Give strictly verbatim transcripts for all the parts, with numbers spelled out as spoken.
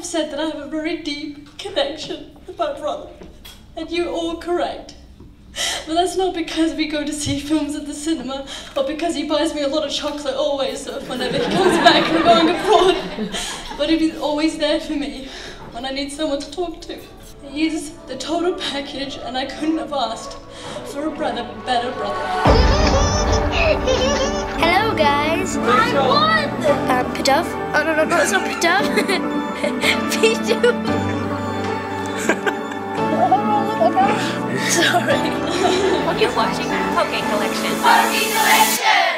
have said that I have a very deep connection with my brother, and you're all correct. But that's not because we go to see films at the cinema, or because he buys me a lot of chocolate always, so whenever he comes back from going abroad. But he's always there for me when I need someone to talk to. He's the total package, and I couldn't have asked for a brother, better brother. Hello, guys. I won! Uh, Pidove? Oh, no, no, no, it's not Pidove. Pidove. Sorry. You're watching PokeCollection. PokeCollection!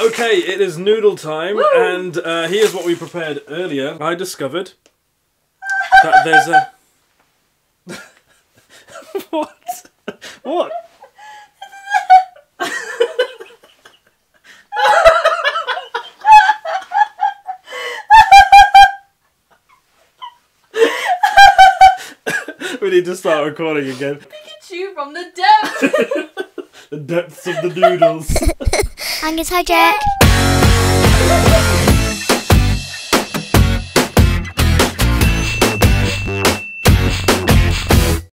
Okay, it is noodle time. Woo! And uh, here's what we prepared earlier. I discovered that there's a... What? What? We need to start recording again. Pikachu from the depths! The depths of the noodles. Angus, hi Jack.